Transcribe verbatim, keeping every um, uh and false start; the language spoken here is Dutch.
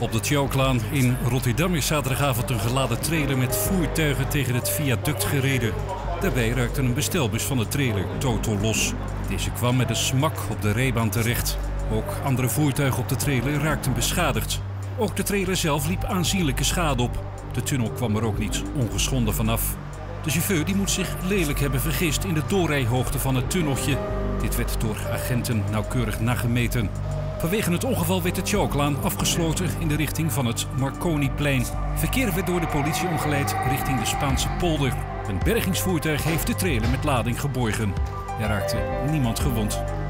Op de Tjalklaan in Rotterdam is zaterdagavond een geladen trailer met voertuigen tegen het viaduct gereden. Daarbij raakte een bestelbus van de trailer totaal los. Deze kwam met een smak op de rijbaan terecht. Ook andere voertuigen op de trailer raakten beschadigd. Ook de trailer zelf liep aanzienlijke schade op. De tunnel kwam er ook niet ongeschonden vanaf. De chauffeur die moet zich lelijk hebben vergist in de doorrijhoogte van het tunneltje. Dit werd door agenten nauwkeurig nagemeten. Vanwege het ongeval werd de Tjalklaan afgesloten in de richting van het Marconiplein. Verkeer werd door de politie omgeleid richting de Spaansepolder. Een bergingsvoertuig heeft de trailer met lading geborgen. Er raakte niemand gewond.